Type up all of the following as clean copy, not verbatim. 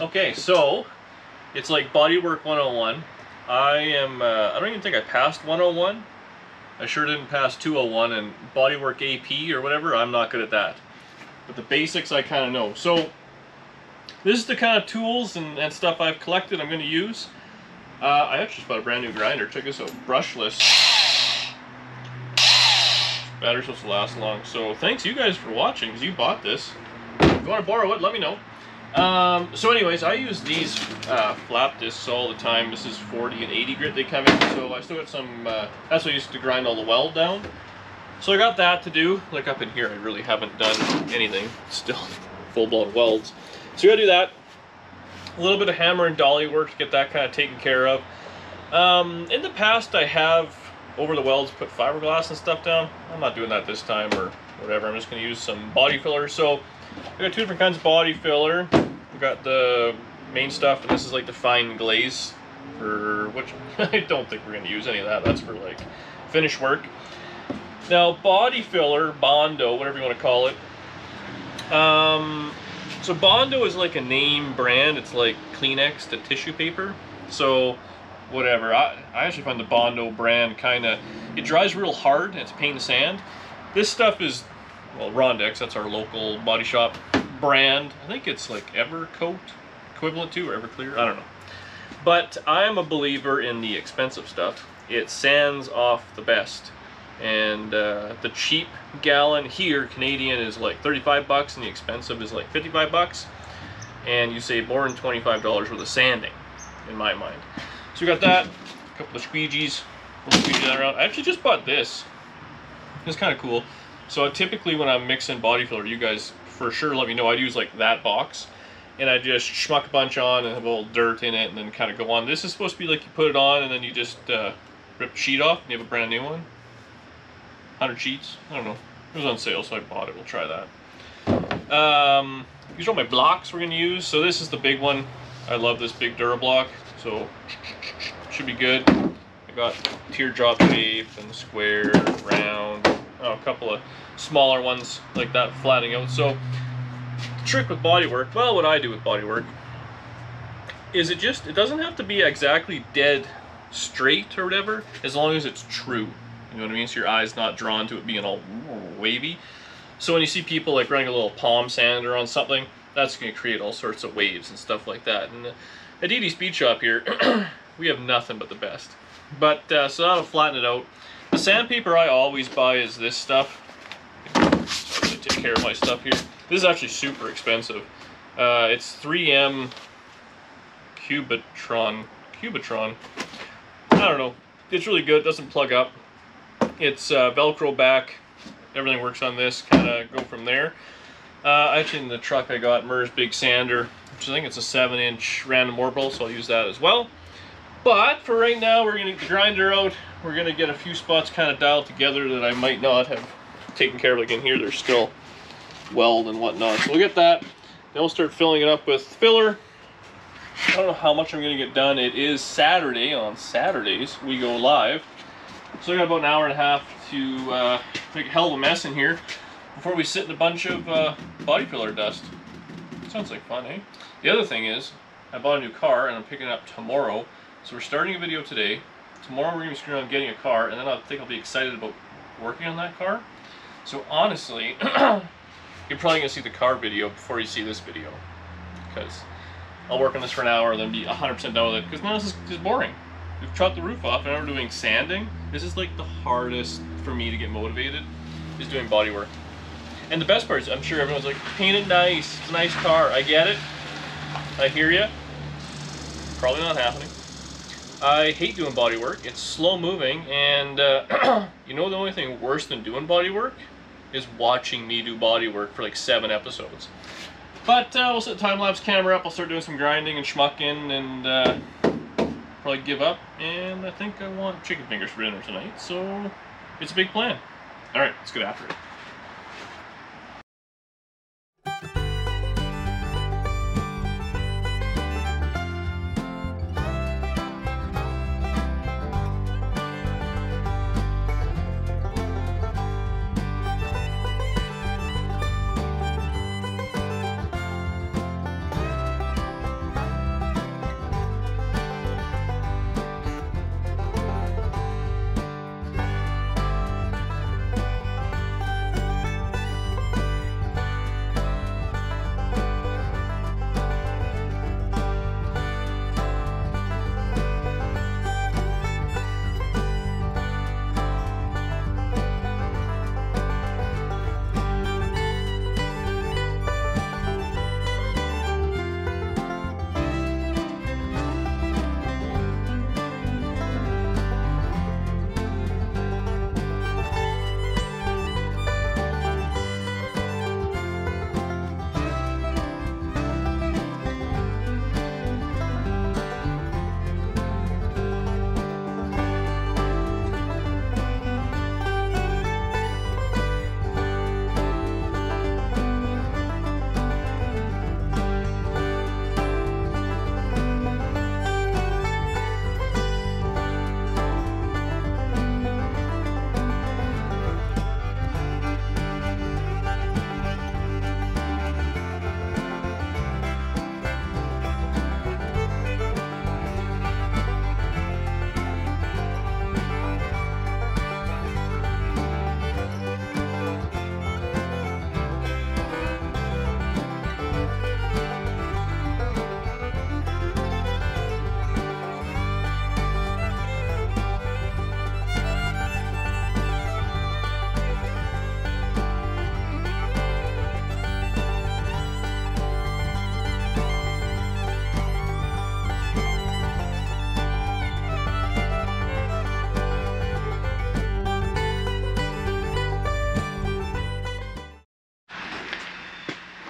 Okay, so it's like bodywork 101. I don't even think I passed 101. I sure didn't pass 201 and bodywork AP or whatever. I'm not good at that. But the basics I kind of know. So this is the kind of tools and stuff I've collected I'm going to use. I actually just bought a brand new grinder. Check this out, brushless. Battery's supposed to last long. So thanks you guys for watching because you bought this. If you want to borrow it, let me know. So anyways, I use these flap discs all the time. This is 40 and 80 grit they come in, so I still got some, that's what I used to grind all the weld down. So I got that to do. Like up in here, I really haven't done anything. Still full-blown welds. So you gotta do that. A little bit of hammer and dolly work to get that kind of taken care of. In the past, I have, over the welds, put fiberglass and stuff down. I'm not doing that this time or whatever. I'm just gonna use some body filler. So I got two different kinds of body filler. We got the main stuff, and this is like the fine glaze, for which I don't think we're going to use any of that. That's for like finish work. Now, body filler, Bondo, whatever you want to call it. So Bondo is like a name brand. It's like Kleenex to tissue paper. So whatever. I actually find the Bondo brand kind of, it dries real hard and it's a pain in the sand. This stuff is, well, Rondex, that's our local body shop brand. I think it's like Evercoat equivalent to, or Everclear, I don't know. But I'm a believer in the expensive stuff. It sands off the best. And the cheap gallon here, Canadian, is like 35 bucks, and the expensive is like 55 bucks. And you save more than $25 worth of sanding, in my mind. So we got that, a couple of squeegees. We'll squeegee that around. I actually just bought this. It's kind of cool. So typically when I'm mixing body filler, you guys for sure let me know, I'd use like that box and I just schmuck a bunch on and have a little dirt in it and then kind of go on. This is supposed to be like you put it on and then you just rip the sheet off and you have a brand new one. 100 sheets, I don't know. It was on sale, so I bought it. We'll try that. These are all my blocks we're going to use. So this is the big one. I love this big Durablock, so should be good. I got teardrop shape and square, round. Oh, a couple of smaller ones like that flattening out. So the trick with bodywork, well, what I do with bodywork is it doesn't have to be exactly dead straight or whatever, as long as it's true. You know what I mean? So your eye's not drawn to it being all wavy. So when you see people like running a little palm sander on something, that's going to create all sorts of waves and stuff like that. And at DD Speed Shop here, we have nothing but the best. But so that'll flatten it out. The sandpaper I always buy is this stuff. Sorry to take care of my stuff here. This is actually super expensive. It's 3M Cubitron. I don't know. It's really good. It doesn't plug up. It's Velcro back. Everything works on this. Kind of go from there. Actually, in the truck I got MERS Big Sander, which I think it's a 7-inch random orbital, so I'll use that as well. But for right now, we're going to get the grinder out. We're going to get a few spots kind of dialed together that I might not have taken care of. Like in here, there's still weld and whatnot. So we'll get that. Then we'll start filling it up with filler. I don't know how much I'm going to get done. It is Saturday. On Saturdays, we go live. So I got about an hour and a half to make a hell of a mess in here before we sit in a bunch of body filler dust. Sounds like fun, eh? The other thing is, I bought a new car and I'm picking it up tomorrow. So we're starting a video today. Tomorrow we're going to be screwing on getting a car, and then I think I'll be excited about working on that car. So honestly, you're probably going to see the car video before you see this video. Because I'll work on this for an hour and then be 100% done with it. Because now this is just boring. We've chopped the roof off, and now we're doing sanding. This is like the hardest for me to get motivated, is doing body work. And the best part is, I'm sure everyone's like, paint it nice, it's a nice car. I get it. I hear you. Probably not happening. I hate doing body work. It's slow moving, and you know the only thing worse than doing body work is watching me do body work for like 7 episodes. But we'll set the time-lapse camera up, I'll start doing some grinding and schmucking, and probably give up. And I think I want chicken fingers for dinner tonight, so it's a big plan. Alright, let's get after it.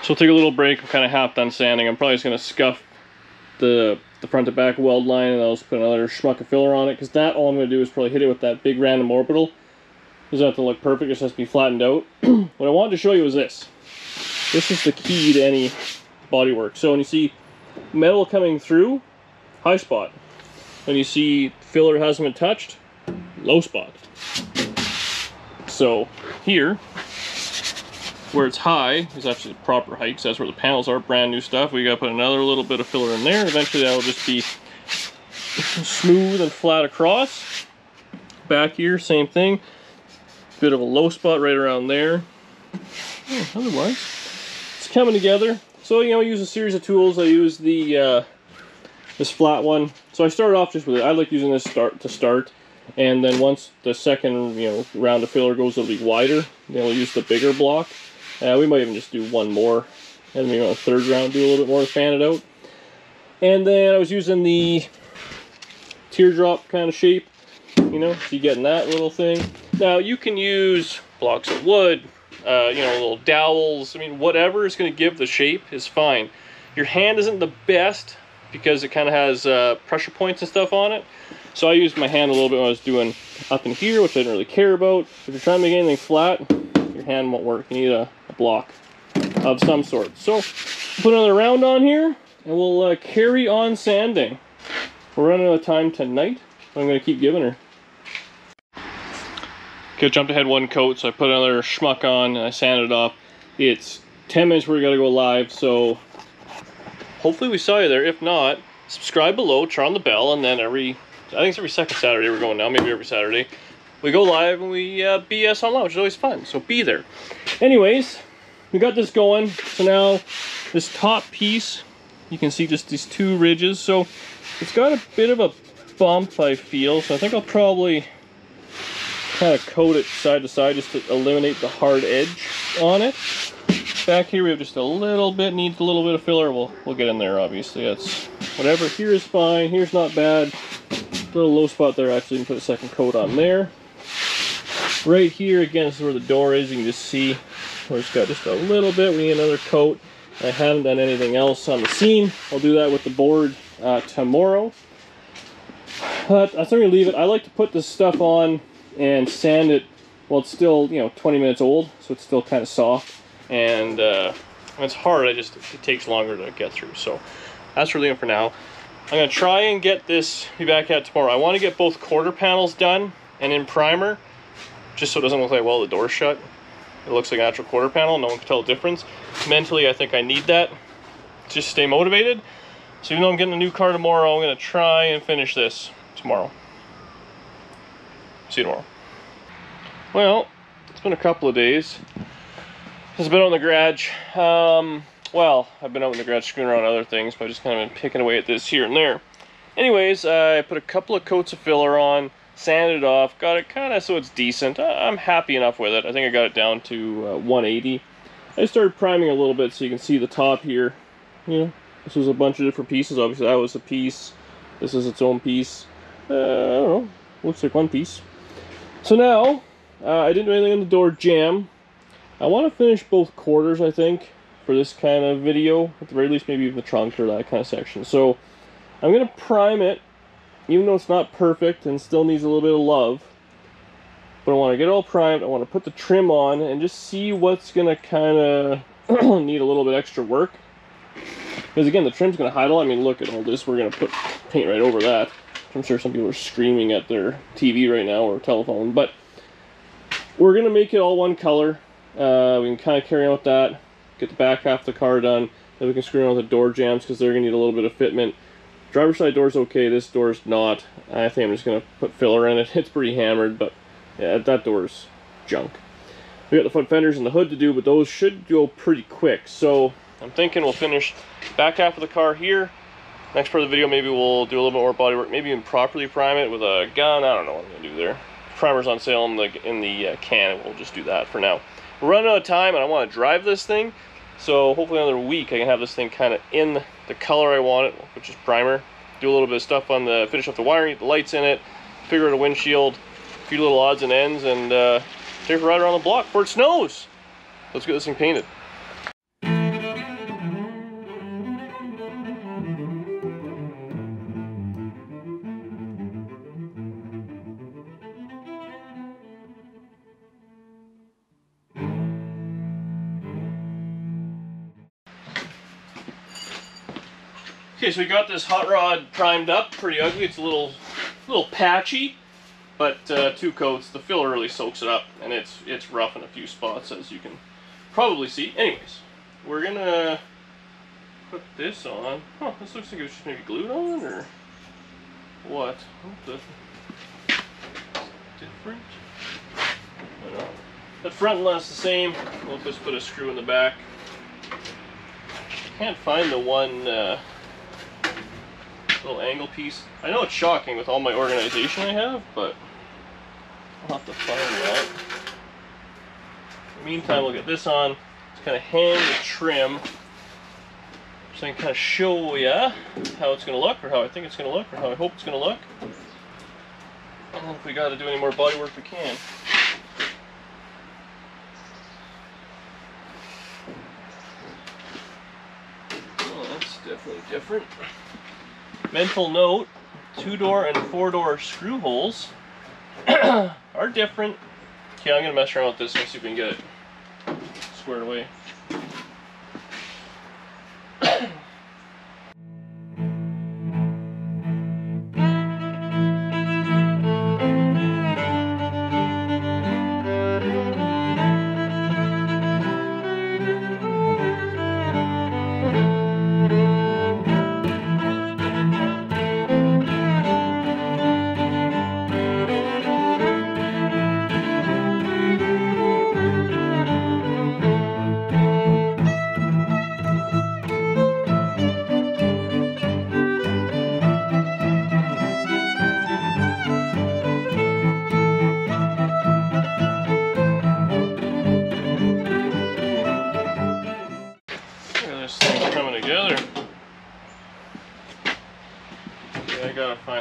So we'll take a little break. I'm kind of half done sanding. I'm probably just going to scuff the front to back weld line, and I'll just put another schmuck of filler on it, because that, all I'm going to do is probably hit it with that big random orbital. It doesn't have to look perfect, it just has to be flattened out. What I wanted to show you is this. This is the key to any body work. So when you see metal coming through, high spot. When you see filler hasn't been touched, low spot. So here, where it's high is actually the proper height, so that's where the panels are, brand new stuff. We gotta put another little bit of filler in there. Eventually that'll just be smooth and flat across. Back here, same thing. Bit of a low spot right around there. Yeah, otherwise, it's coming together. So, you know, I use a series of tools. I use the this flat one. So I started off just with it. I like using this to start. And then once the second, you know, round of filler goes a little wider, then we'll use the bigger block. We might even just do one more, and maybe on the third round do a little bit more to fan it out. And then I was using the teardrop kind of shape, you know, so you're getting that little thing. Now you can use blocks of wood, you know, little dowels. I mean, whatever is going to give the shape is fine. Your hand isn't the best because it kind of has pressure points and stuff on it. So I used my hand a little bit when I was doing up in here, which I didn't really care about. If you're trying to make anything flat, your hand won't work. You need a block of some sort. So put another round on here, and we'll carry on sanding. We're running out of time tonight, but I'm going to keep giving her. Okay, I jumped ahead one coat, so I put another schmuck on, and I sanded it off. It's 10 minutes where we got to go live, so hopefully we saw you there. If not, subscribe below, turn on the bell, and then I think it's every second Saturday we're going now, maybe every Saturday. We go live and we BS online, which is always fun, so be there. Anyways, we got this going. So now this top piece, you can see just these two ridges. So it's got a bit of a bump, I feel. So I think I'll probably kind of coat it side to side just to eliminate the hard edge on it. Back here we have just a little bit, needs a little bit of filler. We'll get in there, obviously. That's whatever. Here is fine, here's not bad. Little low spot there, actually, and put a second coat on there. Right here, again, this is where the door is. You can just see where it's got just a little bit. We need another coat. I haven't done anything else on the seam. I'll do that with the board tomorrow. But that's where we leave it. I like to put this stuff on and sand it while it's still, you know, 20 minutes old, so it's still kind of soft. And it's hard. It takes longer to get through. So that's where we're leaving for now. I'm going to try and get this, be back at it tomorrow. I want to get both quarter panels done and in primer, just so it doesn't look like, well, the door's shut. It looks like an actual quarter panel. No one can tell the difference. Mentally, I think I need that. Just stay motivated. So even though I'm getting a new car tomorrow, I'm going to try and finish this tomorrow. See you tomorrow. Well, it's been a couple of days. I've been out in the garage. Well, I've been out in the garage screwing around other things, but I've just kind of been picking away at this here and there. Anyways, I put a couple of coats of filler on, sanded it off, got it kind of so it's decent. I'm happy enough with it. I think I got it down to 180. I started priming a little bit so you can see the top here. You know, this was a bunch of different pieces. Obviously, that was a piece. This is its own piece. I don't know. Looks like one piece. So now, I didn't do anything on the door jamb. I want to finish both quarters, I think, for this kind of video. At the very least, maybe even the trunk or that kind of section. So I'm going to prime it, even though it's not perfect and still needs a little bit of love. But I want to get it all primed. I want to put the trim on and just see what's going to kind of need a little bit extra work. Because again, the trim's going to hide all. I mean, look at all this. We're going to put paint right over that. I'm sure some people are screaming at their TV right now or telephone. But we're going to make it all one color. We can kind of carry on with that. Get the back half of the car done. Then we can screw around with the door jambs because they're going to need a little bit of fitment. Driver's side door's okay, this door's not. I think I'm just going to put filler in it. It's pretty hammered, but yeah, that door's junk. We got the front fenders and the hood to do, but those should go pretty quick. So I'm thinking we'll finish back half of the car here. Next part of the video, maybe we'll do a little bit more bodywork. Maybe even properly prime it with a gun. I don't know what I'm going to do there. Primer's on sale in the can, and we'll just do that for now. We're running out of time, and I want to drive this thing. So hopefully another week I can have this thing kind of in the color I want it, which is primer. Do a little bit of stuff on the, finish up the wiring, get the lights in it, figure out a windshield, a few little odds and ends, and take a ride around the block before it snows. Let's get this thing painted. Okay, so we got this hot rod primed up, pretty ugly. It's a little patchy, but two coats. The filler really soaks it up, and it's rough in a few spots, as you can probably see. Anyways, we're gonna put this on. Huh, this looks like it was just maybe glued on, or what? What the different? I don't. The front and last the same. We'll just put a screw in the back. Can't find the one. Little angle piece. I know it's shocking with all my organization I have, but I'll have to find that. In the meantime, we'll get this on. Just kind of hang the trim so I can kind of show you how it's going to look, or how I think it's going to look, or how I hope it's going to look. I don't know if we got to do any more body work, we can. Oh, that's definitely different. Mental note, two-door and four-door screw holes are different. Okay, I'm going to mess around with this and see if we can get it squared away.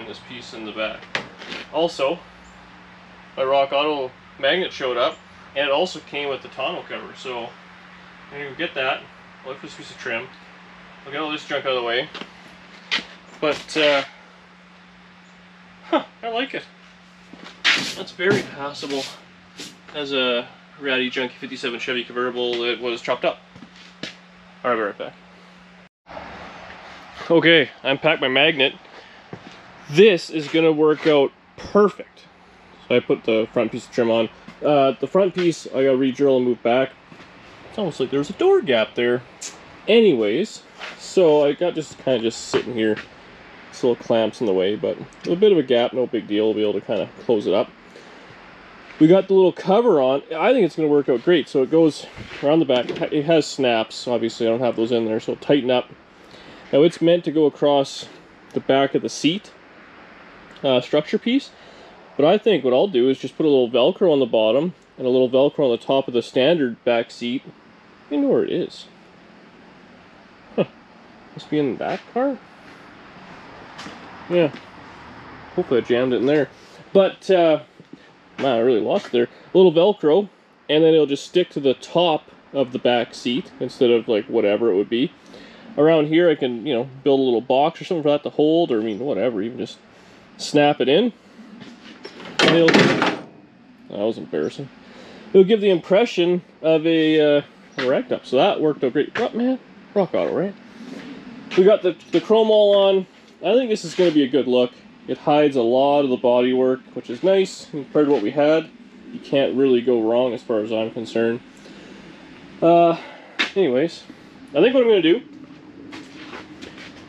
This piece in the back. Also, my Rock Auto magnet showed up, and it also came with the tonneau cover. So I'm gonna go get that. I'll lift this piece of trim. I'll get all this junk out of the way. But I like it. That's very passable as a ratty junky 57 Chevy convertible that was chopped up. Alright, I'll be right back. Okay, I unpacked my magnet. This is going to work out perfect. So I put the front piece of trim on. The front piece, I got to re-drill and move back. It's almost like there's a door gap there. Anyways, so I got just kind of just sitting here. This little clamp's in the way, but a bit of a gap, no big deal. We'll be able to kind of close it up. We got the little cover on. I think it's going to work out great. So it goes around the back. It has snaps. Obviously, I don't have those in there, so tighten up. Now, it's meant to go across the back of the seat structure piece. But I think what I'll do is just put a little Velcro on the bottom and a little Velcro on the top of the standard back seat. You know where it is. Huh. Must be in that car? Yeah. Hopefully I jammed it in there. But, man, I really lost it there. A little Velcro, and then it'll just stick to the top of the back seat instead of, like, whatever it would be. Around here, I can, you know, build a little box or something for that to hold, or, I mean, whatever. Even just snap it in. And it'll... That was embarrassing. It'll give the impression of a racked up. So that worked out great. What, man? Rock Auto, right? We got the chrome all on. I think this is going to be a good look. It hides a lot of the body work, which is nice. Compared to what we had, you can't really go wrong as far as I'm concerned. Anyways, I think what I'm going to do,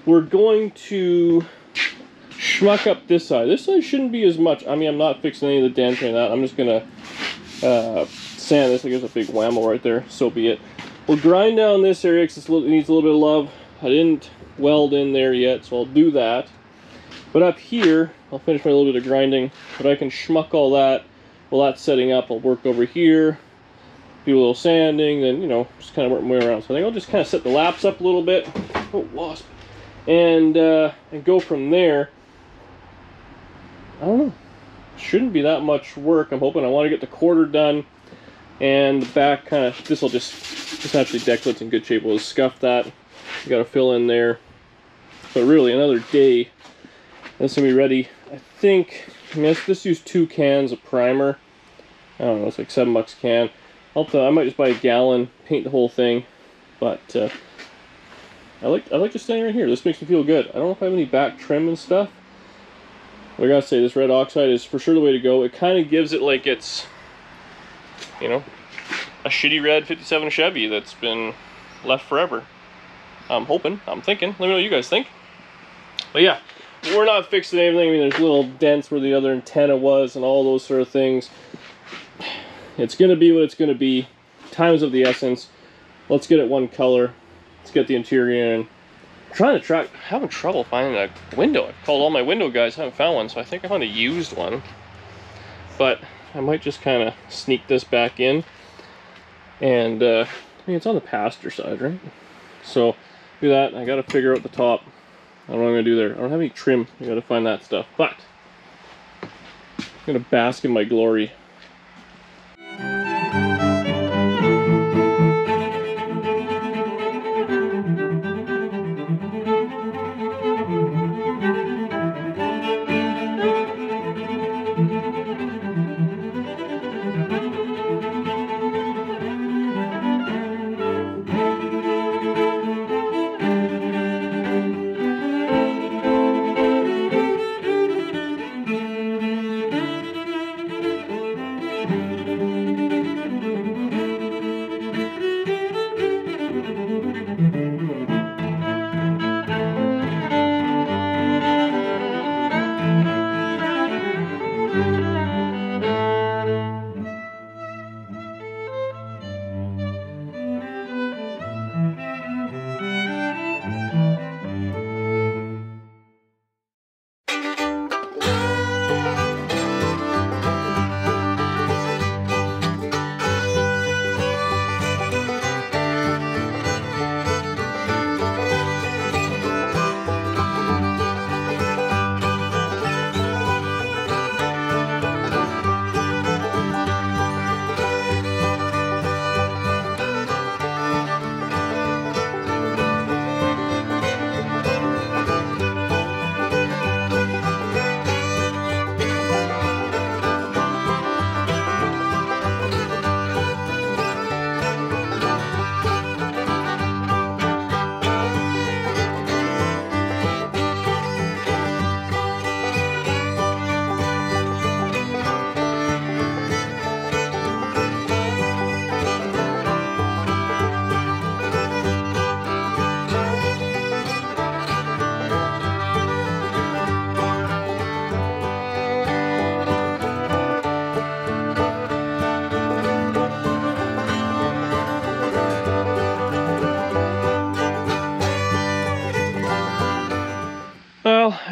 we're going to schmuck up this side. This side shouldn't be as much. I mean, I'm not fixing any of the dents or that. I'm just going to sand this. I guess a big whammo right there. So be it. We'll grind down this area because it needs a little bit of love. I didn't weld in there yet, so I'll do that. But up here, I'll finish my little bit of grinding, but I can schmuck all that while that's setting up. I'll work over here, do a little sanding, then, you know, just kind of work my way around. So I think I'll just kind of set the laps up a little bit. Oh, wasp. And go from there. I don't know. Shouldn't be that much work. I'm hoping. I want to get the quarter done and the back kind of, this will just actually decklet's in good shape. We'll just scuff that. You got to fill in there. But really, another day. This will be ready. I think, I mean, let's just use 2 cans of primer. I don't know, it's like $7 a can. I might just buy a gallon, paint the whole thing. But I like just staying right here. This makes me feel good. I don't know if I have any back trim and stuff. But I gotta say, this red oxide is for sure the way to go. It kind of gives it like it's, you know, a shitty red 57 Chevy that's been left forever. I'm hoping, I'm thinking. Let me know what you guys think. But yeah, we're not fixing anything. I mean, there's little dents where the other antenna was and all those sort of things. It's going to be what it's going to be. Time's of the essence. Let's get it one color. Let's get the interior in. I'm trying to track, having trouble finding a window. I've called all my window guys, I haven't found one, so I think I found a used one. But I might just kind of sneak this back in. And, I mean, it's on the passenger side, right? So, do that. I got to figure out the top. I don't know what I'm going to do there. I don't have any trim. I got to find that stuff. But I'm going to bask in my glory.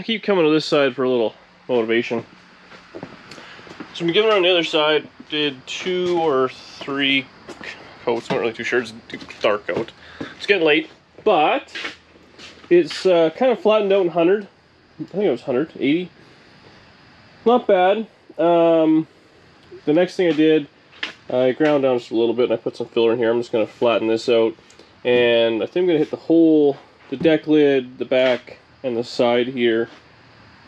I keep coming to this side for a little motivation. So I'm giving her on the other side, did 2 or 3 coats, I'm not really too sure, it's a dark coat. It's getting late, but it's kind of flattened out in 100, I think it was 180. Not bad. The next thing I did, I ground down just a little bit and I put some filler in here. I'm just going to flatten this out, and I think I'm going to hit the whole, the deck lid, the back, and the side here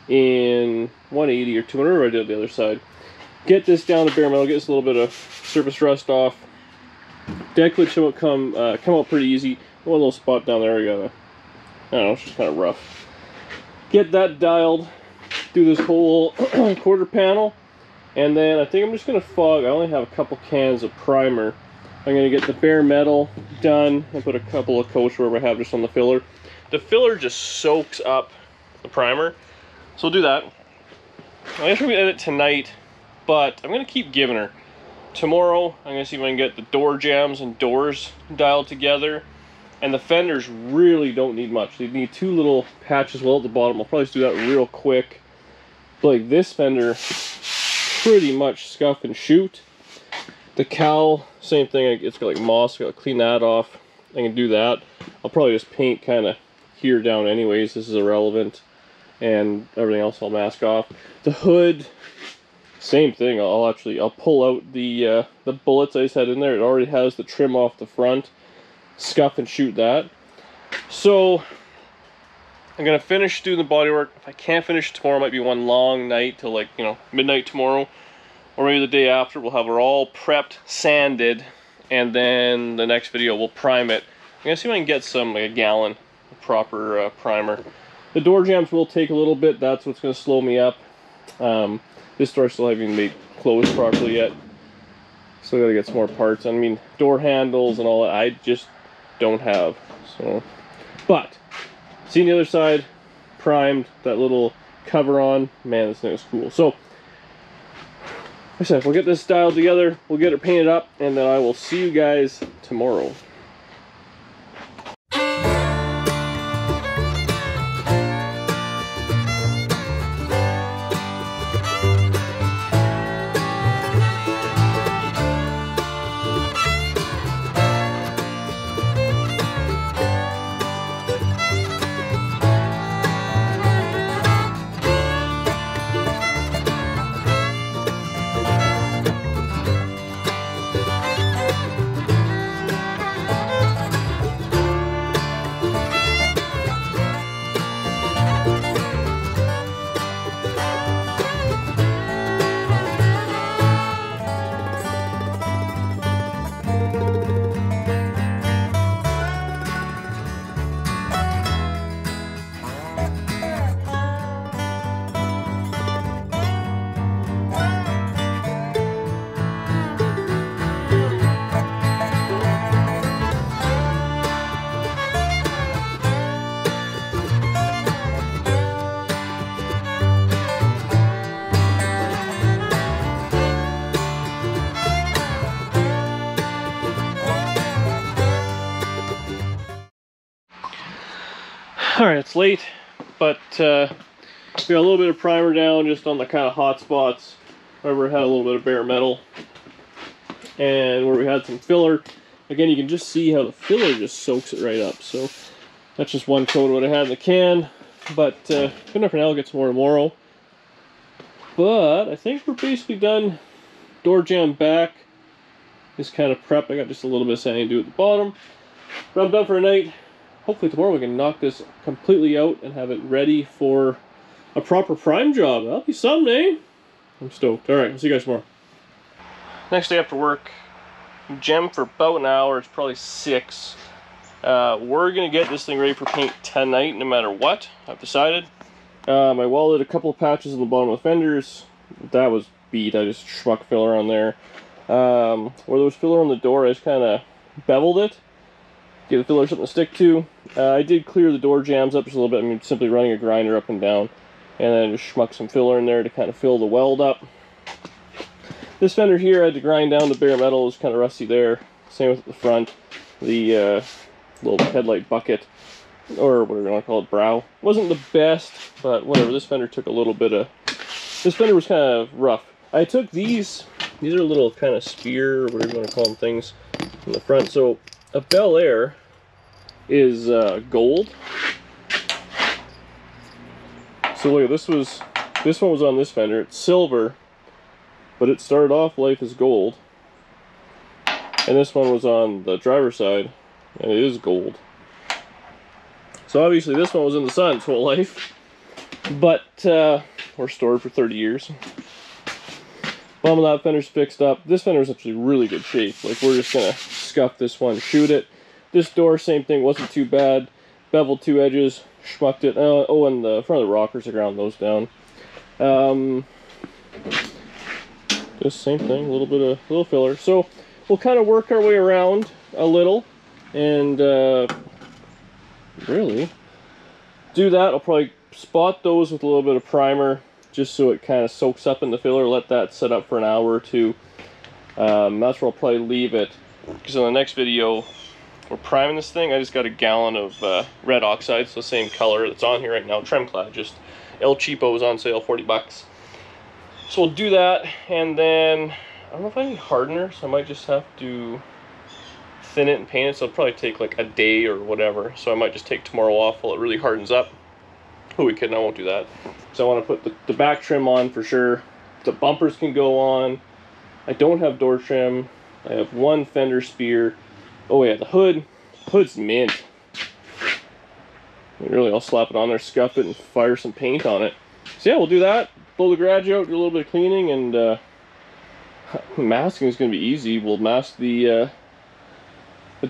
in 180 or 200, whatever I did the other side. Get this down to bare metal, get this a little bit of surface rust off. Deck lid should come out pretty easy. One little spot down there, we gotta, I don't know, it's just kind of rough. Get that dialed, do this whole quarter panel, and then I think I'm just gonna fog. I only have a couple cans of primer. I'm gonna get the bare metal done and put a couple of coats wherever I have just on the filler. The filler just soaks up the primer, so we'll do that. I guess we're gonna edit tonight, but I'm gonna keep giving her. Tomorrow, I'm gonna see if I can get the door jams and doors dialed together. And the fenders really don't need much. They need 2 little patches well at the bottom. I'll probably just do that real quick. But like this fender, pretty much scuff and shoot. The cowl, same thing. It's got like moss. I've got to clean that off. I can do that. I'll probably just paint kind of here down anyways. This is irrelevant. And everything else I'll mask off. The hood, same thing. I'll pull out the bullets I just had in there. It already has the trim off the front. Scuff and shoot that. So I'm gonna finish doing the bodywork. If I can't finish tomorrow, it might be one long night till, like, you know, midnight tomorrow, or maybe the day after. We'll have her all prepped, sanded, and then the next video we'll prime it. I'm gonna see if I can get some, like, a gallon of proper primer. The door jams will take a little bit. That's what's gonna slow me up. This door still haven't even made closed properly yet. Still gotta get some more parts. I mean, door handles and all that, I just don't have. So, but seeing the other side primed, that little cover on, man, this thing is cool. So like I said, we'll get this styled together, we'll get it painted up, and then I will see you guys tomorrow. Alright, it's late, but got a little bit of primer down just on the kind of hot spots where we had a little bit of bare metal and where we had some filler. Again, you can just see how the filler just soaks it right up. So that's just one coat of what I had in the can, but good enough for now. I'll get some more tomorrow. But I think we're basically done. Door jam back is kind of prepped. I got just a little bit of sanding to do at the bottom. But I'm done for tonight. Hopefully tomorrow we can knock this completely out and have it ready for a proper prime job. That'll be someday. I'm stoked. Alright, I'll see you guys tomorrow. Next day after work, gym for about an hour. It's probably 6. We're going to get this thing ready for paint tonight, no matter what. I've decided. I welded a couple of patches in the bottom of the fenders. That was beat. I just schmuck filler on there. Where there was filler on the door, I just kind of beveled it. Give the filler something to stick to. I did clear the door jams up just a little bit. I'm simply running a grinder up and down, and then just schmuck some filler in there to kind of fill the weld up. This fender here I had to grind down to bare metal. It was kind of rusty there. Same with the front. The little headlight bucket. or whatever you want to call it, brow. Wasn't the best, but whatever. This fender took a little bit of, this fender was kind of rough. I took these are little kind of spear, whatever you want to call them, things in the front. So a Bel Air is gold. So look, this one was on this fender. It's silver, but it started off life as gold. And this one was on the driver's side, and it is gold. So obviously this one was in the sun its whole life, but or stored for 30 years. Bottom of that fender's fixed up. This fender's actually really good shape. Like, we're just gonna scuff this one, shoot it. This door, same thing, wasn't too bad. Beveled two edges, schmucked it. Oh, and the front of the rockers, I ground those down. Just same thing, a little bit of little filler. So we'll kind of work our way around a little, and really do that. I'll probably spot those with a little bit of primer, just so it kind of soaks up in the filler. Let that set up for an hour or two. That's where I'll probably leave it, because in the next video we're priming this thing. I just got a gallon of red oxide, so the same color that's on here right now, Tremclad. Just El Cheapo was on sale, 40 bucks. So we'll do that, and then I don't know if I need hardener, so I might just have to thin it and paint it, so it'll probably take like a day or whatever. So I might just take tomorrow off while it really hardens up. Who we kidding, I won't do that. So I want to put the back trim on for sure. The bumpers can go on. I don't have door trim. I have one fender spear. Oh yeah, the hood. Hood's mint. Really, I'll slap it on there, scuff it, and fire some paint on it. So yeah, we'll do that. Blow the garage out, do a little bit of cleaning, and masking is going to be easy. We'll mask the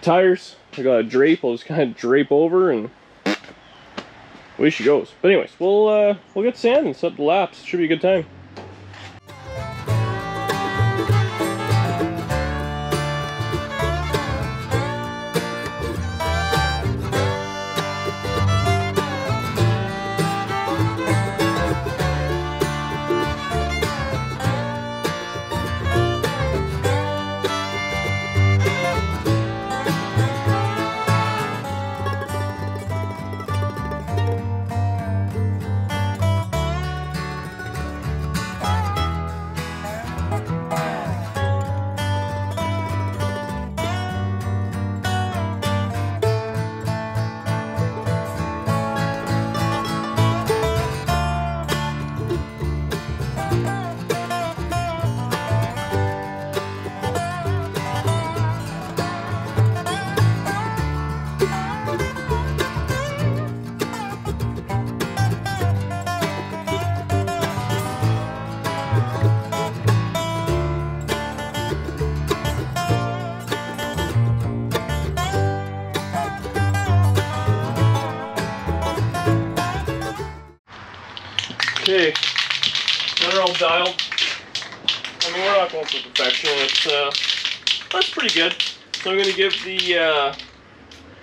tires. I got a drape. I'll just kind of drape over, and away she goes. But anyways, we'll get sand and set up the laps. It should be a good time. Okay, they're all dialed. I mean, we're not going for perfection. It's that's pretty good. So I'm going to give the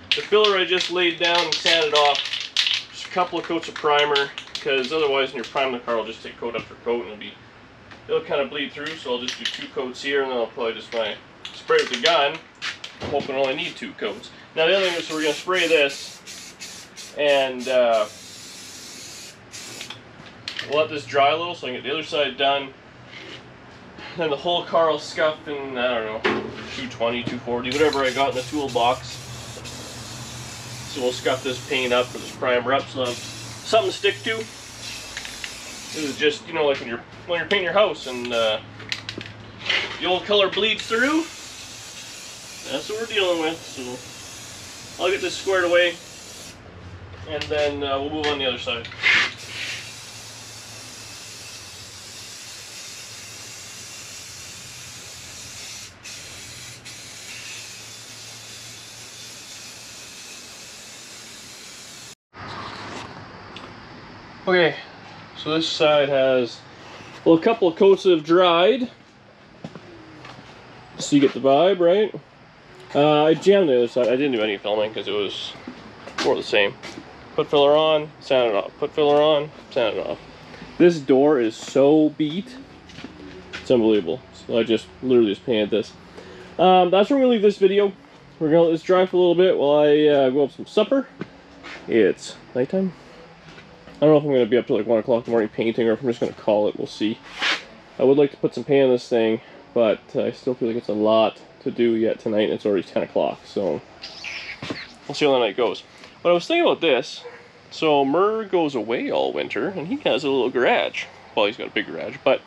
filler I just laid down and sanded off just a couple of coats of primer, because otherwise, when you're priming the car, I'll just take coat after coat, and it'll kind of bleed through. So I'll just do two coats here, and then I'll probably just spray with the gun. I'm hoping I only need two coats. Now the other thing is, so we're going to spray this, and we'll let this dry a little so I can get the other side done. Then the whole car will scuff in, I don't know, 220, 240, whatever I got in the toolbox. So we'll scuff this paint up, or this primer up, so something to stick to. This is just, you know, like when you're painting your house and the old color bleeds through. That's what we're dealing with. So I'll get this squared away, and then we'll move on the other side. Okay, so this side has a couple of coats of dried, so you get the vibe, right? I jammed the other side. I didn't do any filming because it was more the same. Put filler on, sand it off. Put filler on, sand it off. This door is so beat. It's unbelievable. So I just literally just painted this. That's where we're going to leave this video. We're going to let this dry for a little bit while I go have some supper. It's nighttime. I don't know if I'm going to be up till like 1 o'clock in the morning painting or if I'm just going to call it. We'll see. I would like to put some paint on this thing, but I still feel like it's a lot to do yet tonight, and it's already 10 o'clock, so we'll see how the night goes. But I was thinking about this. So MER goes away all winter, and he has a little garage. Well, he's got a big garage, but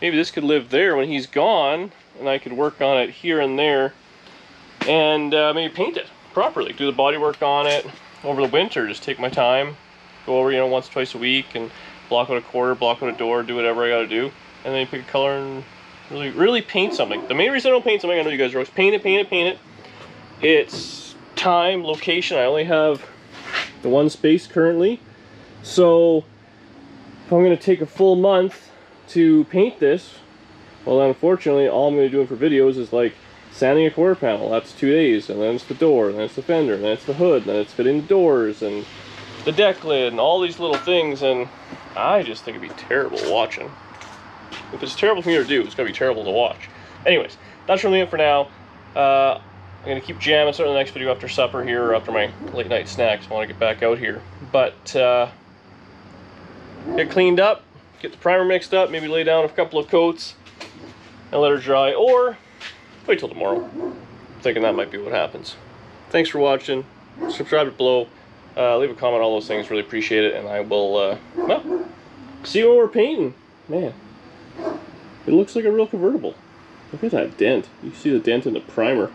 maybe this could live there when he's gone, and I could work on it here and there, and maybe paint it properly, do the body work on it over the winter, just take my time, go over, you know, once, twice a week, and block out a corner, block out a door, do whatever I gotta do, and then you pick a color and really paint something. The main reason I don't paint something, I know you guys are always paint it. It's time, location. I only have the one space currently, so if I'm gonna take a full month to paint this, well, unfortunately, all I'm gonna be doing for videos is like sanding a quarter panel. That's 2 days, and then it's the door, and then it's the fender, and then it's the hood, and then it's fitting the doors and the deck lid and all these little things, and I just think it'd be terrible watching. If it's terrible for me to do, it's going to be terrible to watch. Anyways, that's really it for now. I'm going to keep jamming, starting the next video after supper here, or after my late night snacks. I want to get back out here. But get cleaned up, get the primer mixed up, maybe lay down a couple of coats and let her dry, or wait till tomorrow. I'm thinking that might be what happens. Thanks for watching. Subscribe below. Leave a comment, all those things. Really appreciate it, and I will well, see what we're painting. Man. It looks like a real convertible. Look at that dent. You see the dent in the primer.